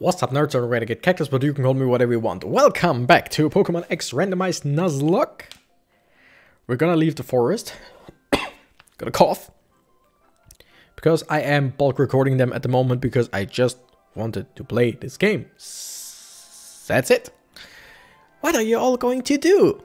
What's up, nerds? I'm Renegade Cactus, but you can call me whatever you want. Welcome back to Pokemon X Randomized Nuzlocke. We're gonna leave the forest. Gonna cough. Because I am bulk recording them at the moment because I just wanted to play this game. That's it. What are you all going to do?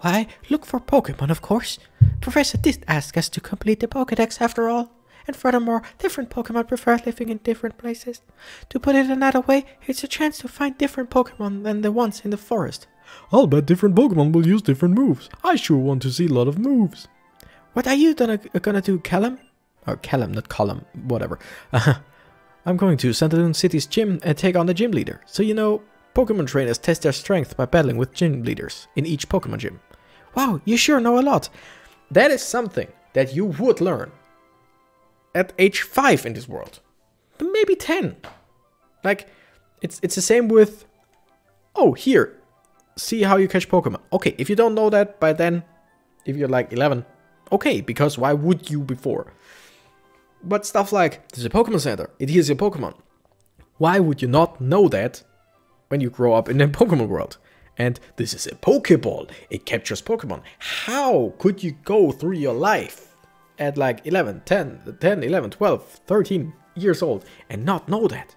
Why, look for Pokemon, of course. Professor did ask us to complete the Pokedex after all. And furthermore, different Pokemon prefer living in different places. To put it another way, it's a chance to find different Pokemon than the ones in the forest. I'll bet different Pokemon will use different moves. I sure want to see a lot of moves. What are you gonna do, Callum? Or Callum, not Column, whatever. I'm going to Sandaloon City's gym and take on the gym leader. So you know, Pokemon trainers test their strength by battling with gym leaders in each Pokemon gym. Wow, you sure know a lot. That is something that you would learn at age 5 in this world, but maybe 10. Like, it's the same with, oh, here, see how you catch Pokemon. Okay, if you don't know that by then, if you're like 11, okay, because why would you before? But stuff like, there's a Pokemon Center, it heals your Pokemon. Why would you not know that when you grow up in the Pokemon world? And this is a Pokeball, it captures Pokemon. How could you go through your life at like 11, 12, 13 years old and not know that?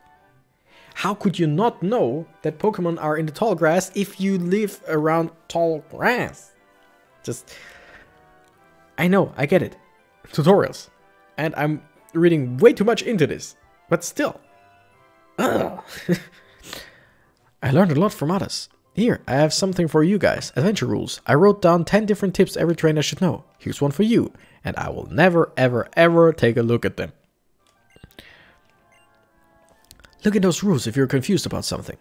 How could you not know that Pokemon are in the tall grass if you live around tall grass? Just, I know, I get it. Tutorials. And I'm reading way too much into this, but still. I learned a lot from others. Here, I have something for you guys. Adventure rules. I wrote down 10 different tips every trainer should know. Here's one for you. And I will never, ever, ever take a look at them. Look at those rules if you're confused about something.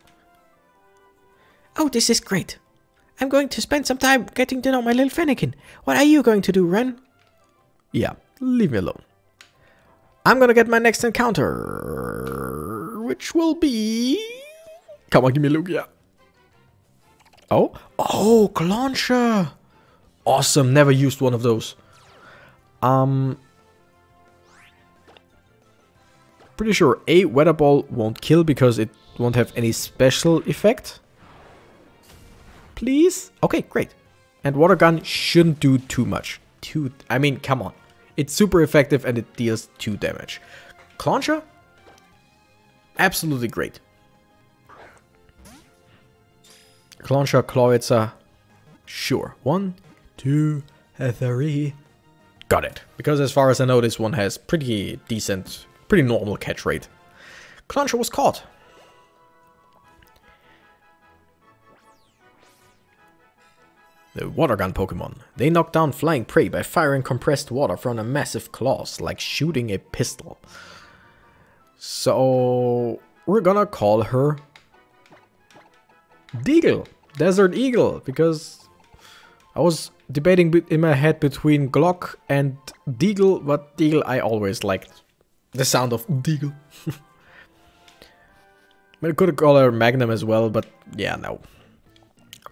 Oh, this is great. I'm going to spend some time getting to know my little Fennekin. What are you going to do, Ren? Yeah, leave me alone. I'm gonna get my next encounter, which will be... Come on, give me Lugia. Yeah. Oh, Clauncher. Awesome, never used one of those. Pretty sure a weather ball won't kill because it won't have any special effect. Please? Okay, great. And water gun shouldn't do too much. I mean, come on. It's super effective and it deals 2 damage. Clauncher? Absolutely great. Clauncher, Clawitzer, sure. 1, 2, 3. Got it. Because as far as I know, this one has pretty decent, pretty normal catch rate. Clauncher was caught. The water gun Pokemon. They knock down flying prey by firing compressed water from their massive claws, like shooting a pistol. So we're gonna call her Deagle. Desert Eagle, because I was debating in my head between Glock and Deagle, but Deagle I always liked. The sound of Deagle. I could call her Magnum as well, but yeah, no.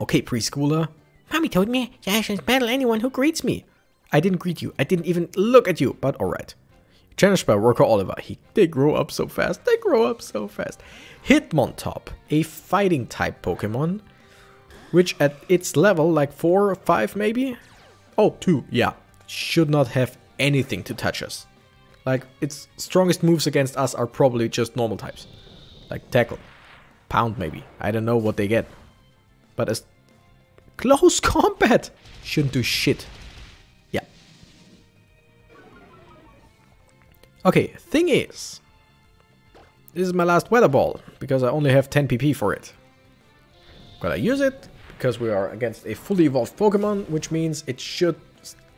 Okay, preschooler. Mommy told me I shouldn't battle anyone who greets me. I didn't greet you. I didn't even look at you, but alright. Challenged by worker Oliver. They grow up so fast. They grow up so fast. Hitmontop, a fighting type Pokemon, which at its level, like 4 or 5 maybe? Oh, 2, yeah. Should not have anything to touch us. Like, its strongest moves against us are probably just normal types. Like tackle, pound maybe. I don't know what they get. But as close combat shouldn't do shit. Okay, thing is, this is my last weather ball, because I only have 10 PP for it. I'm gonna use it, because we are against a fully evolved Pokemon, which means it should,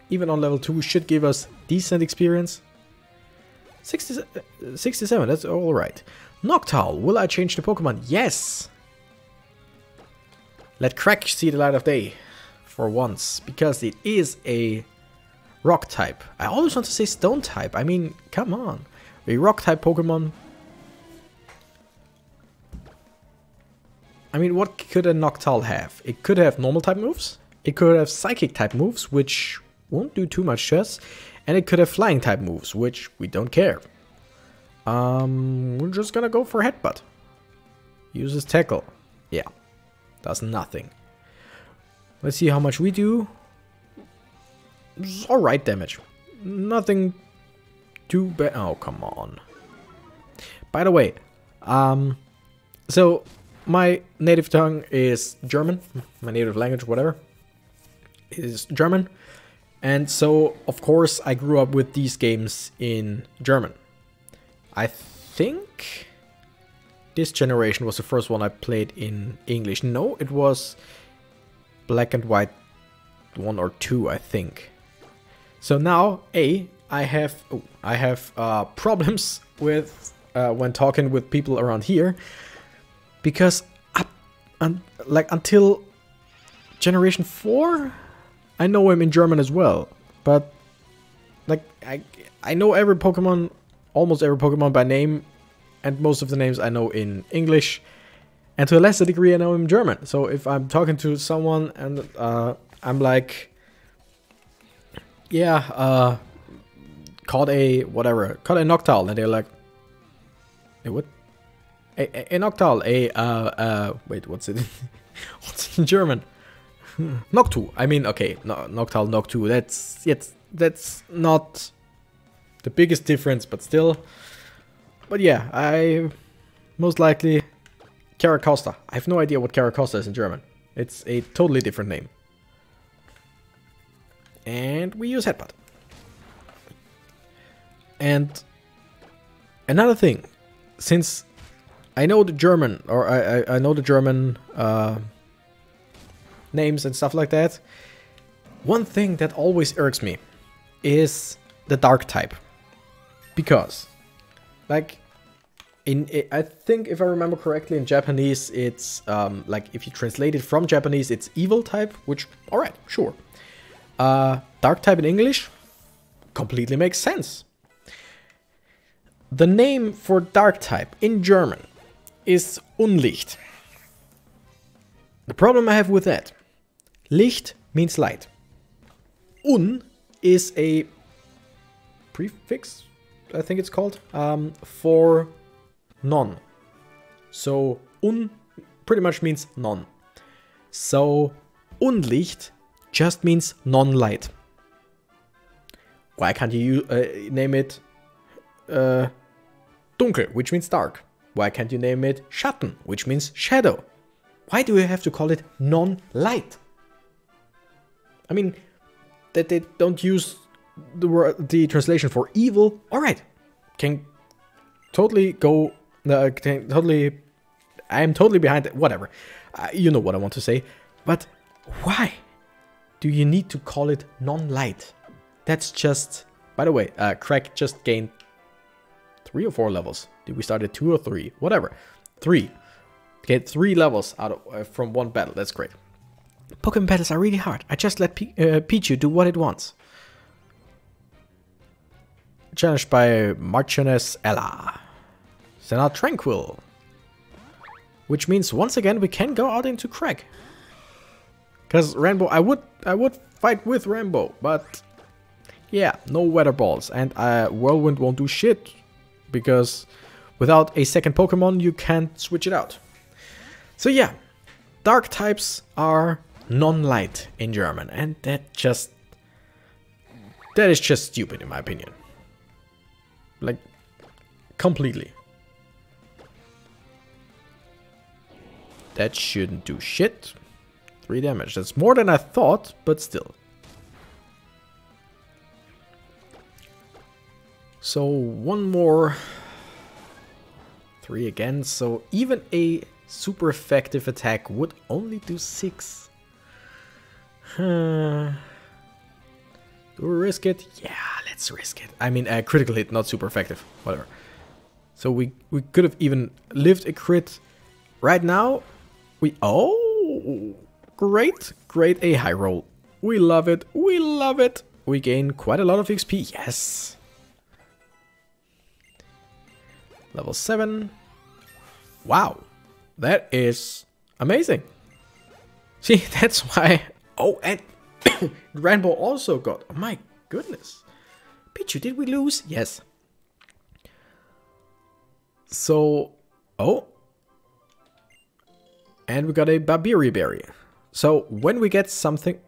even on level 2, should give us decent experience. 67, that's alright. Noctowl, will I change the Pokemon? Yes! Let Crack see the light of day, for once, because it is a... rock type. I always want to say stone type. I mean, come on. A rock type Pokemon. I mean, what could a Noctowl have? It could have normal type moves. It could have psychic type moves, which won't do too much to us. And it could have flying type moves, which we don't care. We're just gonna go for headbutt. Uses Tackle. Yeah. Does nothing. Let's see how much we do. Alright damage. Nothing too bad. Oh, come on. By the way, so my native tongue is German. My native language, whatever, is German. And so, of course, I grew up with these games in German. I think this generation was the first one I played in English. No, it was Black and White 1 or 2, I think. So now, I have problems with when talking with people around here, because until generation 4, I know him in German as well. But like I know every Pokemon, almost every Pokemon by name, and most of the names I know in English, and to a lesser degree I know in German. So if I'm talking to someone and I'm like, yeah, caught a whatever, caught a Noctowl, and they're like, hey, what? A Noctowl, wait, what's it? What's it in German? Noctu. I mean, okay, no, Noctowl, Noctu. That's not the biggest difference, but still. But yeah, I most likely Caracosta. I have no idea what Caracosta is in German. It's a totally different name. And we use Headbutt. And another thing, since I know the German, or I know the German names and stuff like that, one thing that always irks me is the Dark type, because like I think if I remember correctly in Japanese, it's like if you translate it from Japanese, it's evil type, which, all right, sure. Dark type in English completely makes sense. The name for Dark type in German is Unlicht. The problem I have with that, Licht means light. Un is a prefix, I think it's called, for none. So un pretty much means none. So Unlicht just means non-light. Why can't you name it Dunkel, which means dark? Why can't you name it Schatten, which means shadow? Why do you have to call it non-light? I mean, that they don't use the word, the translation for evil, alright, can totally go, can totally, I am totally behind it, whatever. You know what I want to say, but why do you need to call it non-light? That's just, by the way, Craig just gained 3 or 4 levels. Did we start at 2 or 3? Whatever. 3. Get 3 levels out of, from one battle. That's great. Pokemon battles are really hard. I just let Pichu do what it wants. Challenged by Marchioness Ella. Send out Tranquil. Which means once again we can go out into Craig. Because Rambo, I would fight with Rambo, but yeah, no weather balls, and Whirlwind won't do shit, because without a second Pokemon you can't switch it out. So yeah, Dark types are non-light in German, and that is just stupid in my opinion. Like, completely. That shouldn't do shit. 3 damage, that's more than I thought, but still. So one more, 3 again, so even a super effective attack would only do 6. Do we risk it? Yeah, let's risk it. I mean, a critical hit, not super effective, whatever. So we could have even lived a crit. Right now, we, oh, great, great, a high roll. We love it, we love it. We gain quite a lot of XP, yes. Level 7. Wow. That is amazing. See, that's why... Oh, and Rambo also got... Oh my goodness. Pichu, did we lose? Yes. So... Oh. And we got a Barberi Berry. So when we get something...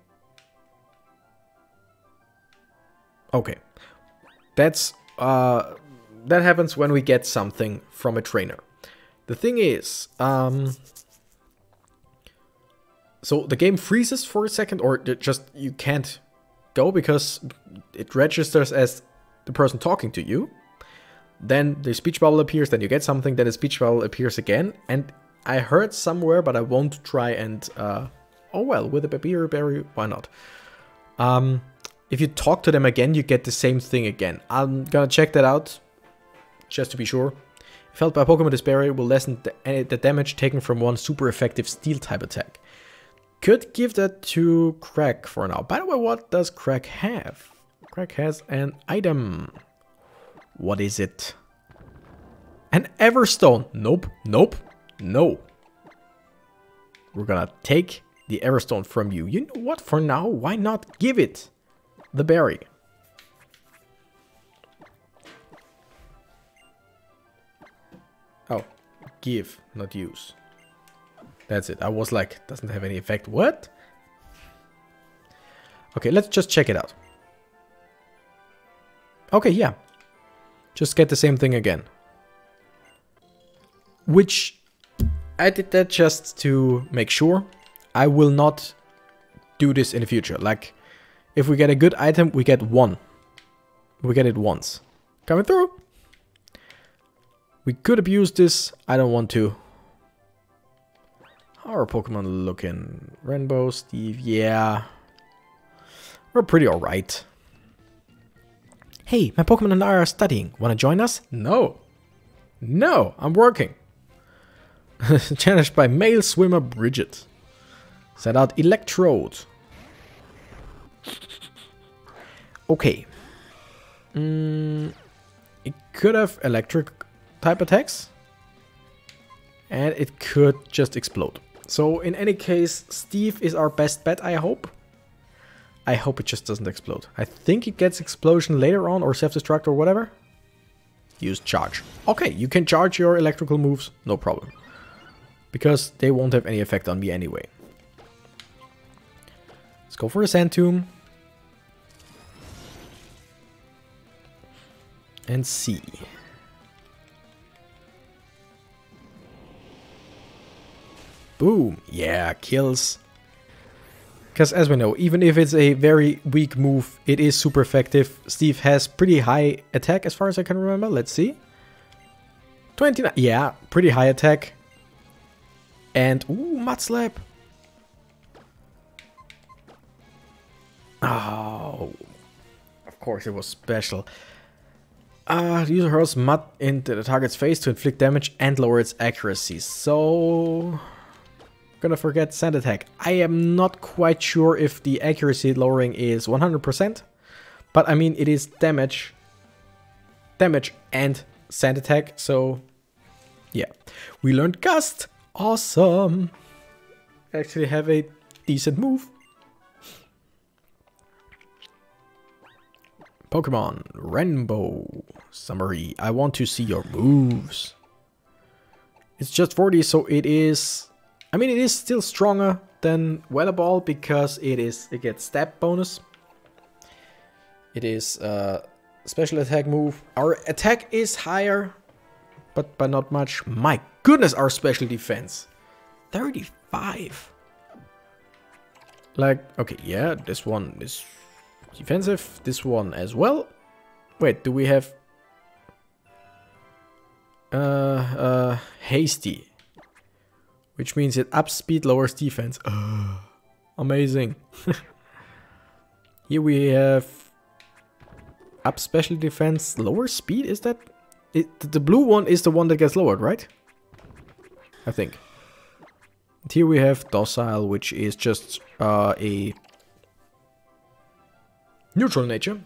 Okay. That's... that happens when we get something from a trainer. The thing is... So the game freezes for a second, or just you can't go because it registers as the person talking to you. Then the speech bubble appears, then you get something, then the speech bubble appears again. And I heard somewhere, but I won't try and... oh well, with a Barberi Berry, why not? If you talk to them again, you get the same thing again. I'm gonna check that out, just to be sure. If held by a Pokemon, this berry will lessen the damage taken from one super effective Steel-type attack. Could give that to Craig for now. By the way, what does Craig have? Craig has an item. What is it? An Everstone. Nope, nope, no. We're gonna take the Everstone from you. You know what? For now, why not give it the berry? Oh, give, not use. That's it. I was like, doesn't have any effect. What? Okay, let's just check it out. Okay, yeah. Just get the same thing again. Which, I did that just to make sure. I will not do this in the future. Like, if we get a good item, we get one. We get it once. Coming through. We could abuse this. I don't want to. Our Pokemon looking? Rainbow, Steve, yeah. We're pretty alright. Hey, my Pokemon and I are studying. Wanna join us? No. No, I'm working. Challenged by male swimmer Bridget. Send out Electrode. Okay. It could have electric type attacks. And it could just explode. So in any case, Steve is our best bet, I hope. I hope it just doesn't explode. I think it gets explosion later on or self-destruct or whatever. Use charge. Okay, you can charge your electrical moves, no problem. Because they won't have any effect on me anyway. Let's go for a Sand Tomb. And see. Boom. Yeah, kills. Because as we know, even if it's a very weak move, it is super effective. Steve has pretty high attack as far as I can remember. Let's see. 29. Yeah, pretty high attack. And, ooh, Mud Slap. Oh. Of course it was special. The user hurls mud into the target's face to inflict damage and lower its accuracy. So... gonna forget Sand Attack. I am not quite sure if the accuracy lowering is 100%, but I mean it is damage and Sand Attack, so yeah. We learned Gust! Awesome! Actually have a decent move. Pokemon Rainbow Summary. I want to see your moves. It's just 40, so it is... I mean, it is still stronger than Weather Ball because it gets stab bonus. It is a special attack move. Our attack is higher, but by not much. My goodness, our special defense. 35. Like, okay, yeah, this one is defensive. This one as well. Wait, do we have... Hasty. Which means it ups speed, lowers defense. Amazing. Here we have up special defense, lower speed. Is that it? The blue one is the one that gets lowered, right? I think. And here we have Docile, which is just a neutral nature.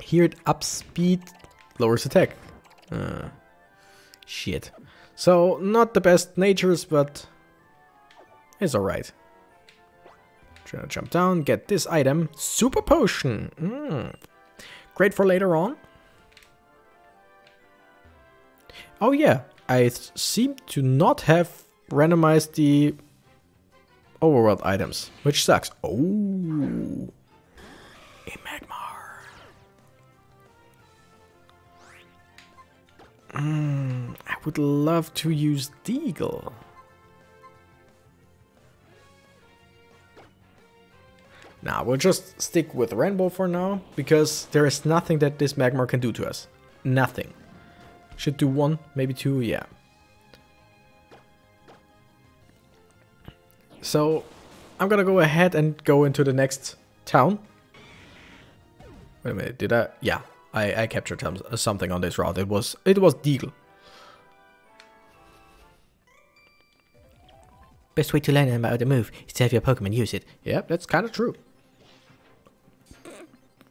Here it ups speed, lowers attack. Shit. So, not the best natures, but it's alright. Trying to jump down, get this item. Super Potion! Great for later on. Oh yeah, I seem to not have randomized the overworld items, which sucks. Oh, a Magmar. I would love to use Deagle. Now we'll just stick with Rainbow for now, because there is nothing that this Magmar can do to us. Nothing. Should do one, maybe two, yeah. So I'm gonna go ahead and go into the next town. Wait a minute, did I? Yeah, I captured something on this route. It was Deagle. Best way to learn about the move is to have your Pokemon use it. Yeah, that's kind of true.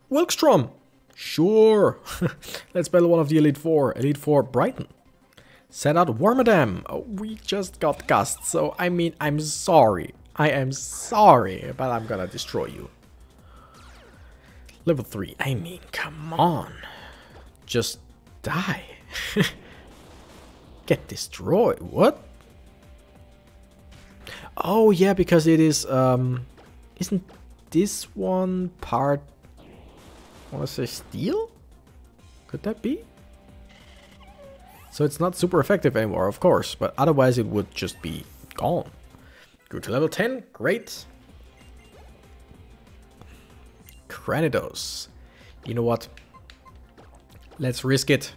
Wilkstrom! Sure! Let's battle one of the Elite Four. Elite Four Brighton. Set out Wormadam. Oh, we just got Gust, so I mean, I'm sorry. I am sorry, but I'm gonna destroy you. Level 3. I mean, come on. Just die. Get destroyed. What? Oh yeah, because it is, isn't this one part, I want to say steel? Could that be? So it's not super effective anymore, of course, but otherwise it would just be gone. Go to level 10, great. Cranidos. You know what? Let's risk it.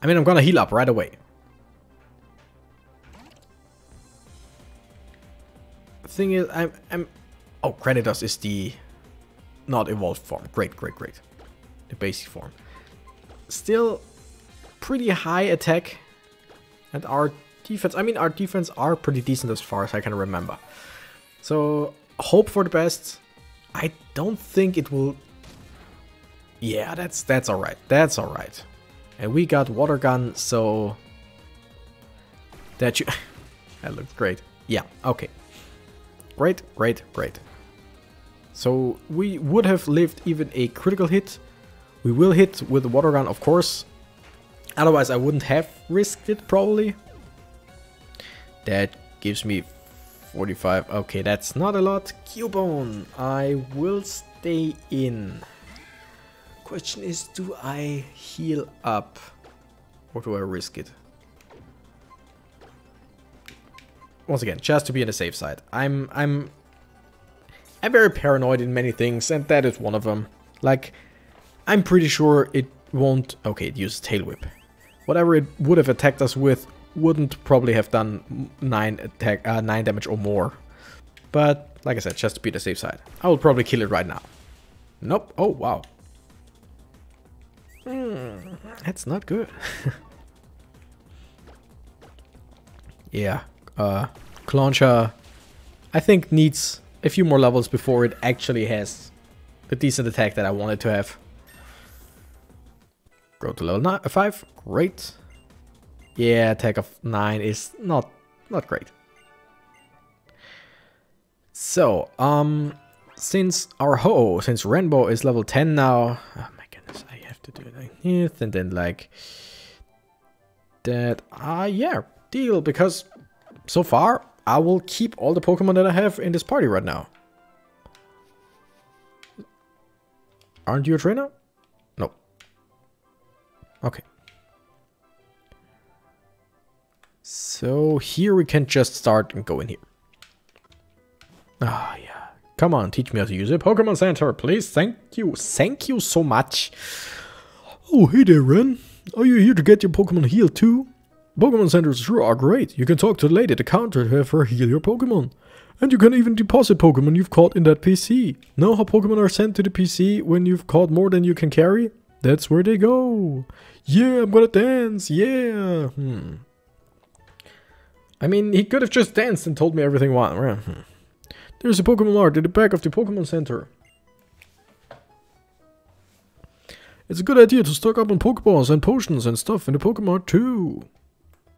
I mean, I'm gonna heal up right away. Thing is, oh, Cranidos is the not evolved form. Great, great, great. The basic form. Still pretty high attack, and our defense. I mean, our defense are pretty decent as far as I can remember. So hope for the best. I don't think it will. Yeah, that's all right. That's all right. And we got Water Gun, so that you. That looks great. Yeah. Okay. Great, great, great. So we would have lived even a critical hit. We will hit with the Water Gun, of course. Otherwise, I wouldn't have risked it, probably. That gives me 45. Okay, that's not a lot. Cubone, I will stay in. Question is, do I heal up? Or do I risk it? Once again, just to be on the safe side. I'm very paranoid in many things, and that is one of them. Like, I'm pretty sure it won't. Okay, it uses Tail Whip. Whatever it would have attacked us with wouldn't probably have done 9 damage or more. But like I said, just to be on the safe side, I will probably kill it right now. Nope. Oh wow. That's not good. Yeah. Clauncher, I think, needs a few more levels before it actually has a decent attack that I wanted to have. Go to level 5, great. Yeah, attack of 9 is not great. So, since Rainbow is level 10 now, oh my goodness, I have to do it like this and then like that. Yeah, deal, because so far, I will keep all the Pokemon that I have in this party right now. Aren't you a trainer? No. Okay. So here we can just start and go in here. Ah, yeah. Come on, teach me how to use a Pokemon Center, please. Thank you. Thank you so much. Oh, hey there, Ren. Are you here to get your Pokemon healed too? Pokemon centers sure are great. You can talk to the lady at the counter to have her heal your Pokemon. And you can even deposit Pokemon you've caught in that PC. Know how Pokemon are sent to the PC when you've caught more than you can carry? That's where they go. Yeah, I'm gonna dance, yeah. I mean, he could have just danced and told me everything while. There's a Pokemon art at the back of the Pokemon Center. It's a good idea to stock up on Pokeballs and potions and stuff in the Pokemon art too.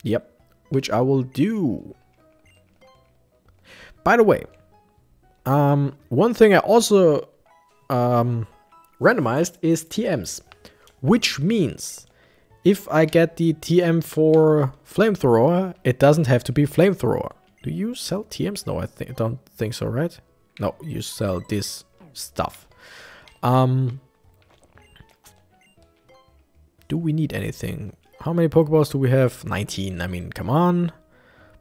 Yep, which I will do. By the way, one thing I also randomized is TMs, which means If I get the TM4 Flamethrower, it doesn't have to be Flamethrower. Do you sell TMs? No, I don't think so, right? No, you sell this stuff. Do we need anything? How many Pokeballs do we have? 19. I mean, come on.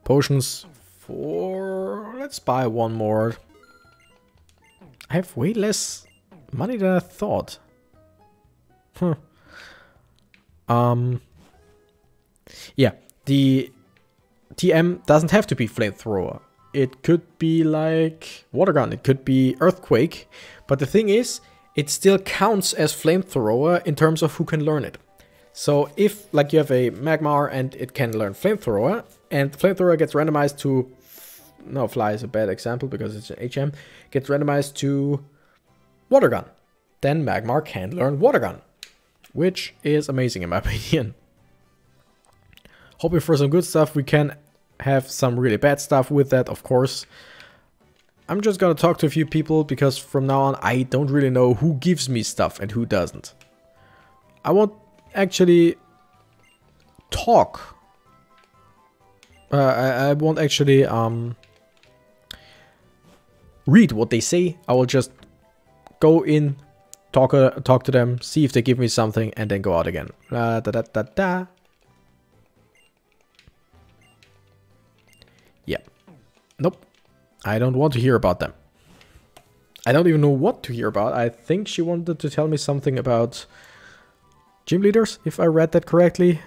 Potions, 4. Let's buy one more. I have way less money than I thought. Huh. Yeah, the TM doesn't have to be Flamethrower. It could be like Water Gun, it could be Earthquake, but the thing is, it still counts as Flamethrower in terms of who can learn it. So if, like, you have a Magmar and it can learn Flamethrower, and Flamethrower gets randomized to... No, Fly is a bad example because it's an HM. Gets randomized to Water Gun. Then Magmar can learn Water Gun, which is amazing in my opinion. Hoping for some good stuff. We can have some really bad stuff with that, of course. I'm just gonna talk to a few people because from now on I don't really know who gives me stuff and who doesn't. I won't actually talk. I won't actually read what they say. I will just go in, talk to them, see if they give me something, and then go out again. Yeah. Nope. I don't want to hear about them. I don't even know what to hear about. I think she wanted to tell me something about gym leaders, if I read that correctly.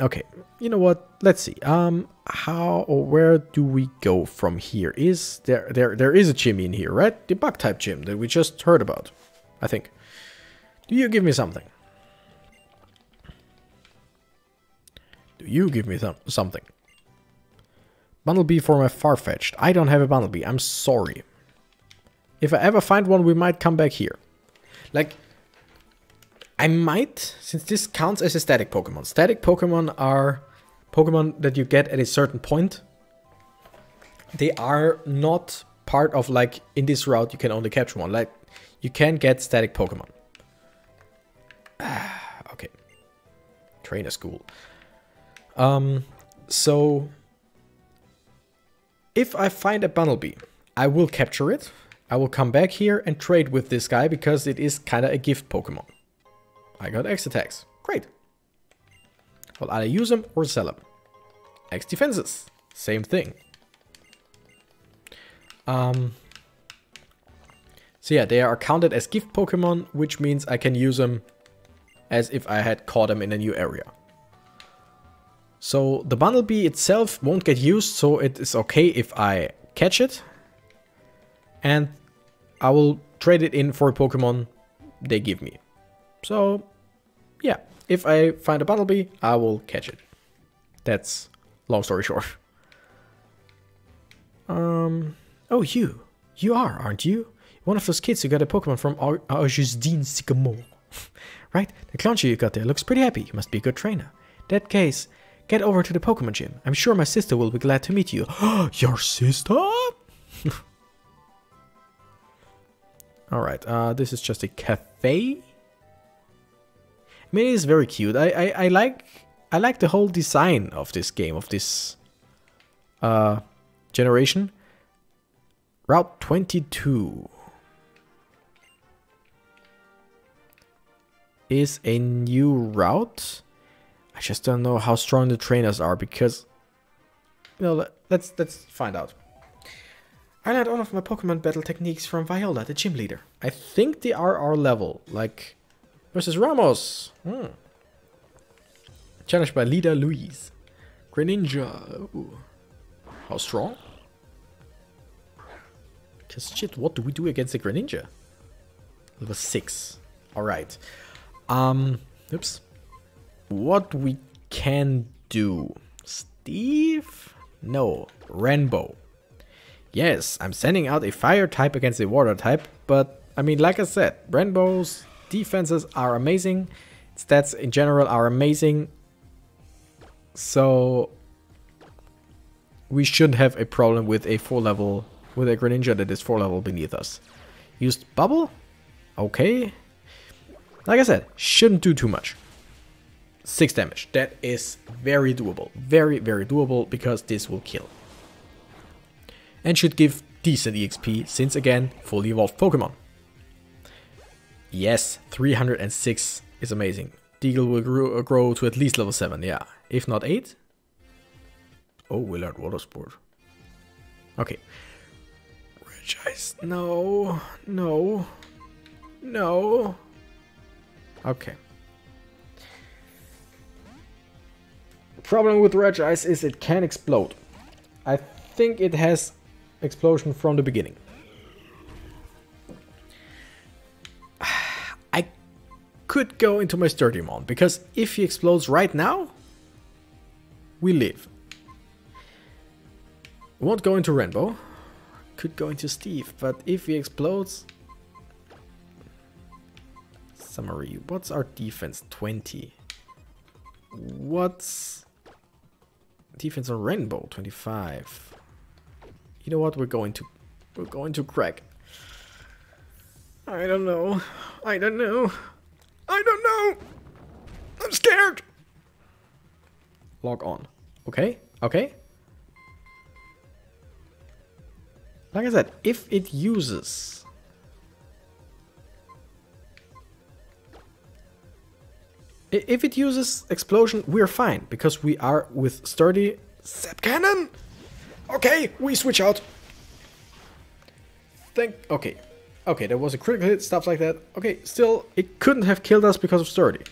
Okay, you know what? Let's see. How or where do we go from here? Is there is a gym in here, right? The bug type gym that we just heard about, I think. Do you give me something? Do you give me something? Bundle B for my Farfetch'd. I don't have a Bundle B. I'm sorry. If I ever find one, we might come back here. Like, I might, since this counts as a static Pokemon. Static Pokemon are Pokemon that you get at a certain point. They are not part of, like, in this route you can only capture one. Like, you can get static Pokemon. Okay. Trainer school. So, if I find a Bunnelby, I will capture it. I will come back here and trade with this guy because it is kind of a gift Pokemon. I got X attacks. Great. I'll either use them or sell them. X defenses. Same thing. So yeah, they are counted as gift Pokemon, which means I can use them as if I had caught them in a new area. So the Bundlebee itself won't get used, so it is okay if I catch it. And I will trade it in for a Pokemon they give me. So, yeah, if I find a Bumblebee, I will catch it. That's long story short. Oh, you are, aren't you? One of those kids who got a Pokemon from Augustine Sycamore. Right? The Clauncher you got there looks pretty happy. You must be a good trainer. In that case, get over to the Pokemon gym. I'm sure my sister will be glad to meet you. Your sister? Alright, this is just a cafe. I mean, it is very cute. I like the whole design of this game, of this generation. Route 22 is a new route. I just don't know how strong the trainers are because, you know, let's find out. I learned all of my Pokemon battle techniques from Viola, the gym leader. I think they are our level, like. Versus Ramos. Challenged by leader Luis. Greninja. Ooh. How strong? Cause shit, what do we do against the Greninja? Level 6. Alright. Oops. What we can do. Steve? No. Renbo. Yes, I'm sending out a fire type against a water type, but I mean, like I said, Renbo's defenses are amazing, stats in general are amazing, so we shouldn't have a problem with a 4-level, with a Greninja that is 4-level beneath us. Used Bubble? Okay. Like I said, shouldn't do too much. 6 damage. That is very doable. Very, very doable, because this will kill. And should give decent EXP, since again, fully evolved Pokemon. Yes, 306 is amazing. Deagle will grow to at least level 7, yeah. If not 8. Oh, we learned Water Sport. Okay. Reg Ice. No. No. No. Okay. Problem with Reg Ice is it can explode. I think it has explosion from the beginning. I could go into my Sturdimon, because if he explodes right now, we live. Won't go into Renbo. Could go into Steve, but if he explodes... Summary, what's our defense? 20. What's... defense on Renbo? 25. You know what, we're going to crack. I don't know. I don't know. I don't know! I'm scared! Log on. Okay, okay. Like I said, if it uses... if it uses Explosion, we're fine, because we are with Sturdy... Zap Cannon! Okay, we switch out! Okay. Okay, there was a critical hit, stuff like that. Okay, still, it couldn't have killed us because of Sturdy.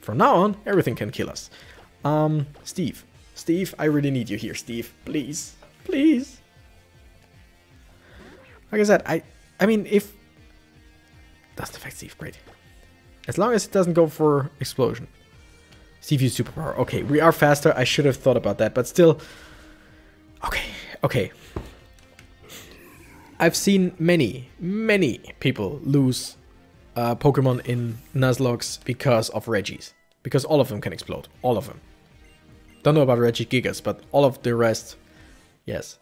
From now on, everything can kill us. Steve. Steve, I really need you here, Steve. Please. Please. Like I said, I mean, if... Dust Effect Steve, great. As long as it doesn't go for Explosion. Steve used Superpower. Okay, we are faster. I should have thought about that, but still... Okay, okay. I've seen many, many people lose Pokemon in Nuzlocke because of Regis. Because all of them can explode. All of them. Don't know about Regigigas, but all of the rest... Yes.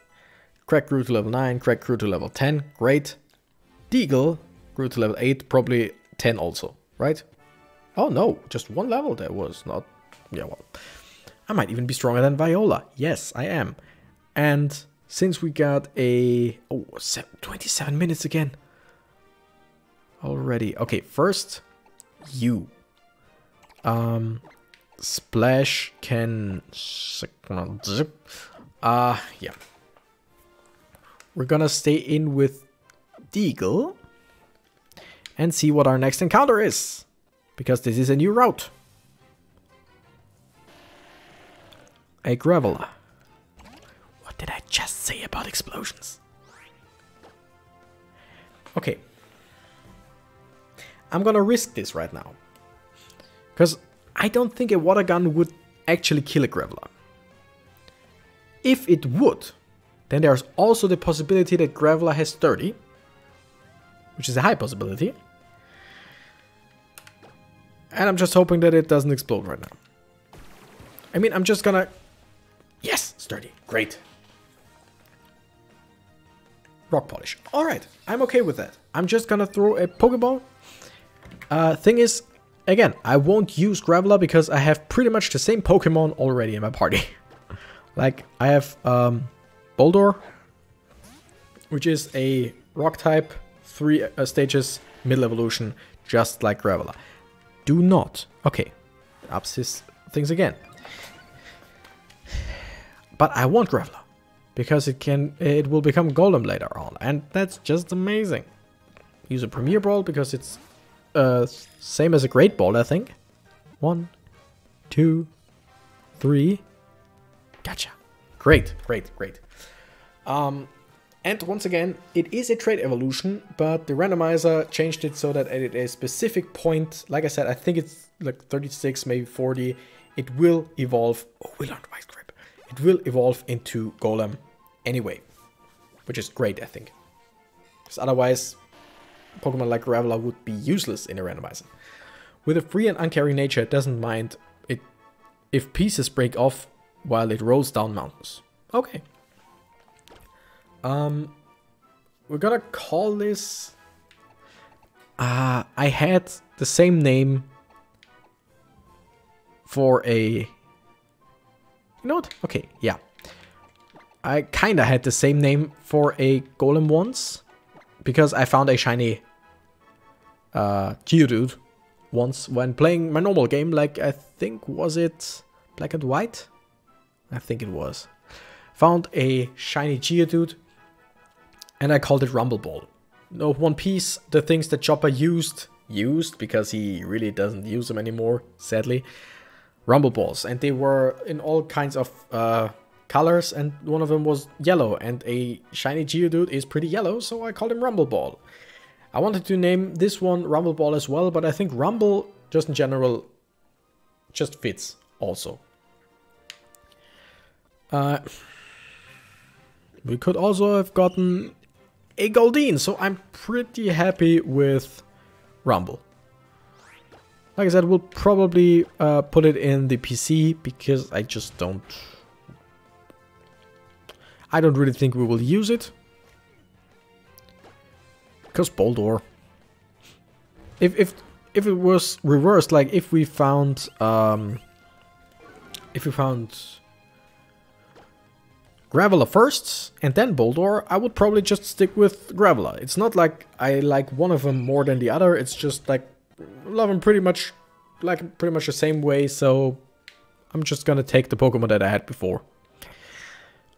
Crack grew to level 9, Crack grew to level 10, great. Deagle grew to level 8, probably 10 also, right? Oh no, just one level that was not... Yeah, well, I might even be stronger than Viola. Yes, I am. And since we got a... Oh, 27 minutes again. Already. Okay, first, you. Splash can... yeah. We're gonna stay in with Deagle and see what our next encounter is, because this is a new route. A Graveler. What did I just say about explosions? Okay. I'm gonna risk this right now, because I don't think a water gun would actually kill a Graveler. If it would... then there's also the possibility that Graveler has 30, which is a high possibility. And I'm just hoping that it doesn't explode right now. I mean, I'm just gonna... Yes, sturdy. Great. Rock polish. Alright, I'm okay with that. I'm just gonna throw a Pokeball. Thing is, again, I won't use Graveler because I have pretty much the same Pokemon already in my party. Like, I have... Boldor, which is a rock type, 3 stages, middle evolution, just like Graveler. Do not. Okay, it ups his things again. But I want Graveler, because it will become Golem later on, and that's just amazing. Use a Premier Ball, because it's same as a Great Ball, I think. 1, 2, 3. Gotcha. Great, great, great. And once again, it is a trade evolution, but the randomizer changed it so that at a specific point, like I said, I think it's like 36, maybe 40, it will evolve. Oh, we learned White Grip. It will evolve into Golem anyway, which is great, I think. Because otherwise, Pokemon like Graveler would be useless in a randomizer. With a free and uncaring nature, it doesn't mind it if pieces break off while it rolls down mountains. Okay. We're gonna call this... I had the same name for a... You know what? Okay, yeah. I kind of had the same name for a Golem once, because I found a shiny Geodude once when playing my normal game, like I think was it Black and White? I think it was. Found a shiny Geodude and I called it Rumble Ball. No One Piece, the things that Chopper used because he really doesn't use them anymore, sadly. Rumble Balls, and they were in all kinds of colors, and one of them was yellow, and a shiny Geodude is pretty yellow, so I called him Rumble Ball. I wanted to name this one Rumble Ball as well, but I think Rumble, just in general, just fits also. We could also have gotten a Goldeen, so I'm pretty happy with Rumble. Like I said, we'll probably put it in the PC, because I just don't... I don't really think we will use it. Because Boldor. If it was reversed, like if we found Graveler first and then Boldor, I would probably just stick with Graveler. It's not like I like one of them more than the other. It's just like love them pretty much the same way. So I'm just gonna take the Pokemon that I had before.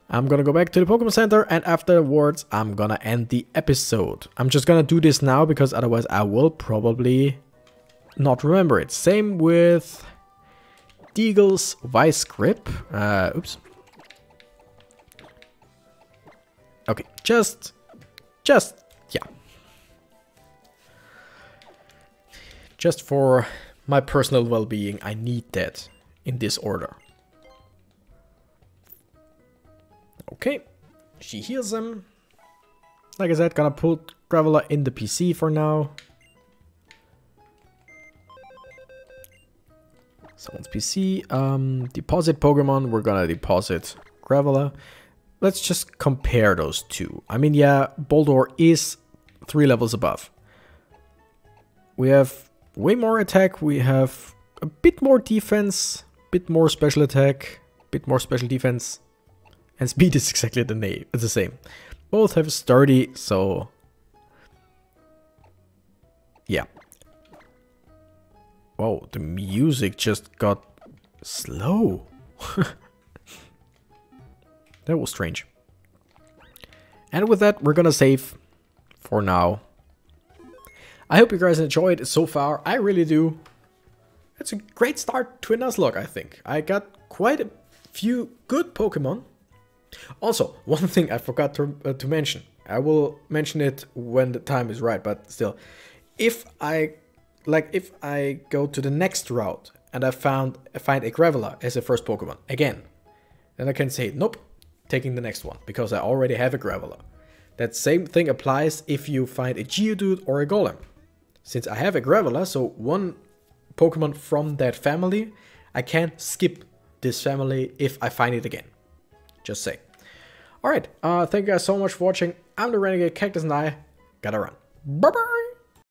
I'm gonna go back to the Pokemon Center, and afterwards I'm gonna end the episode. I'm just gonna do this now because otherwise I will probably not remember it. Same with Deagle's Vice Grip. Oops. Okay, just for my personal well-being, I need that in this order. Okay, she heals him. Like I said, gonna put Graveler in the PC for now. Someone's PC. Deposit Pokemon, we're gonna deposit Graveler. Let's just compare those two. I mean, yeah, Boldor is 3 levels above. We have way more attack, we have a bit more defense, bit more special attack, bit more special defense. And speed is exactly the same. Both have sturdy, so... Yeah. Wow, the music just got slow. That was strange. And with that, we're gonna save for now. I hope you guys enjoyed it so far. I really do. It's a great start to a Nuzlocke, I think. I got quite a few good Pokemon. Also, one thing I forgot to mention. I will mention it when the time is right, but still. If I go to the next route and I find a Graveler as a first Pokemon again, then I can say, nope, taking the next one, because I already have a Graveler. That same thing applies if you find a Geodude or a Golem. Since I have a Graveler, so one Pokemon from that family, I can't skip this family if I find it again. Just say. Alright, thank you guys so much for watching. I'm the Renegade Cactus and I gotta run. Bye bye!